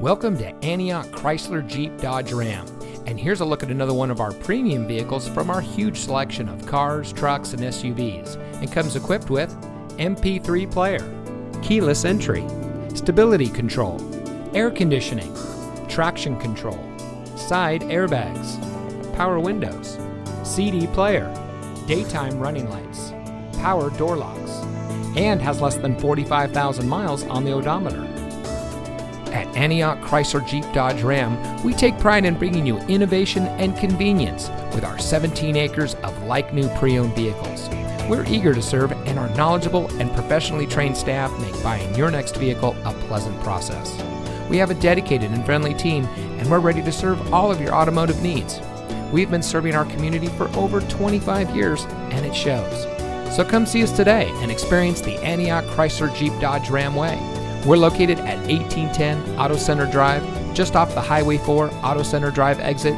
Welcome to Antioch Chrysler Jeep Dodge Ram, and here's a look at another one of our premium vehicles from our huge selection of cars, trucks, and SUVs, and comes equipped with MP3 player, keyless entry, stability control, air conditioning, traction control, side airbags, power windows, CD player, daytime running lights, power door locks, and has less than 45,000 miles on the odometer. At Antioch Chrysler Jeep Dodge Ram, we take pride in bringing you innovation and convenience with our 17 acres of like-new pre-owned vehicles. We're eager to serve, and our knowledgeable and professionally trained staff make buying your next vehicle a pleasant process. We have a dedicated and friendly team, and we're ready to serve all of your automotive needs. We've been serving our community for over 25 years, and it shows. So come see us today and experience the Antioch Chrysler Jeep Dodge Ram way. We're located at 1810 Auto Center Drive, just off the Highway 4 Auto Center Drive exit,